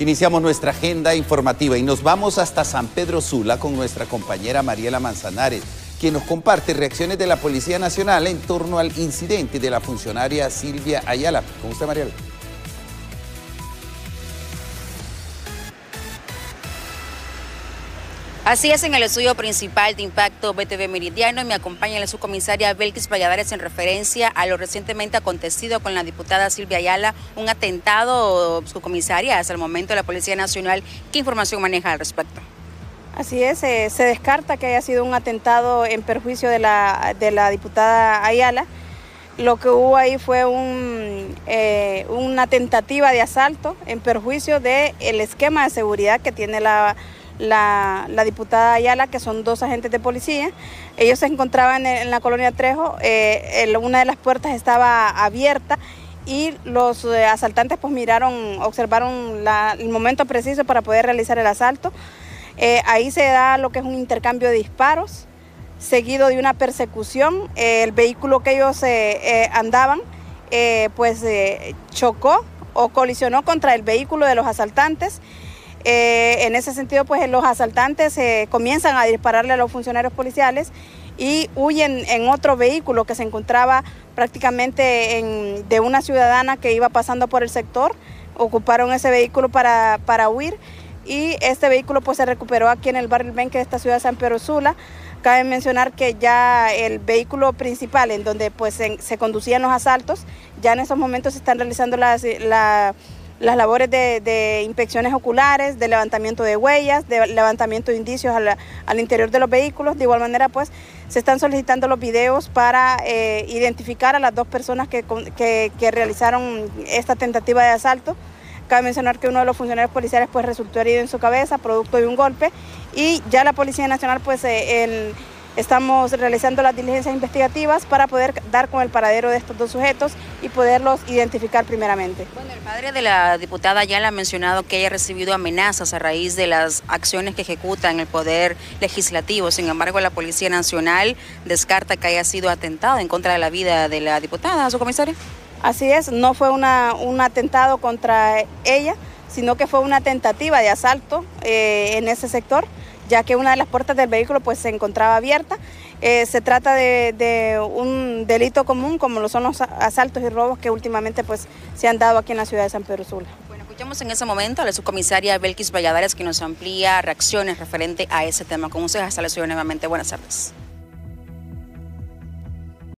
Iniciamos nuestra agenda informativa y nos vamos hasta San Pedro Sula con nuestra compañera Mariela Manzanares, quien nos comparte reacciones de la Policía Nacional en torno al incidente de la funcionaria Silvia Ayala. ¿Cómo está, Mariela? Así es, en el estudio principal de Impacto BTV Meridiano, y me acompaña la subcomisaria Belkis Valladares en referencia a lo recientemente acontecido con la diputada Silvia Ayala, un atentado, subcomisaria, hasta el momento de la Policía Nacional. ¿Qué información maneja al respecto? Así es, se descarta que haya sido un atentado en perjuicio de la diputada Ayala. Lo que hubo ahí fue una tentativa de asalto en perjuicio del esquema de seguridad que tiene la diputada Ayala, que son dos agentes de policía. Ellos se encontraban en la colonia Trejo, una de las puertas estaba abierta y los asaltantes pues observaron el momento preciso para poder realizar el asalto. Ahí se da lo que es un intercambio de disparos, seguido de una persecución. El vehículo que ellos andaban chocó o colisionó contra el vehículo de los asaltantes. En ese sentido, pues los asaltantes comienzan a dispararle a los funcionarios policiales y huyen en otro vehículo que se encontraba prácticamente de una ciudadana que iba pasando por el sector. Ocuparon ese vehículo para huir, y este vehículo pues se recuperó aquí en el barrio Benque de esta ciudad de San Pedro Sula. Cabe mencionar que ya el vehículo principal en donde pues se conducían los asaltos, ya en esos momentos se están realizando las labores de inspecciones oculares, de levantamiento de huellas, de levantamiento de indicios al interior de los vehículos. De igual manera, pues, se están solicitando los videos para identificar a las dos personas que realizaron esta tentativa de asalto. Cabe mencionar que uno de los funcionarios policiales, pues, resultó herido en su cabeza, producto de un golpe. Y ya la Policía Nacional, pues, estamos realizando las diligencias investigativas para poder dar con el paradero de estos dos sujetos y poderlos identificar primeramente. Bueno, el padre de la diputada Ayala ha mencionado que haya recibido amenazas a raíz de las acciones que ejecuta en el Poder Legislativo. Sin embargo, la Policía Nacional descarta que haya sido atentado en contra de la vida de la diputada, ¿su comisario? Así es, no fue un atentado contra ella, sino que fue una tentativa de asalto en ese sector, ya que una de las puertas del vehículo pues se encontraba abierta. Se trata de un delito común, como lo son los asaltos y robos que últimamente pues se han dado aquí en la ciudad de San Pedro Sula. Bueno, escuchamos en ese momento a la subcomisaria Belkis Valladares, que nos amplía reacciones referente a ese tema. Con ustedes, hasta la ciudad nuevamente. Buenas tardes.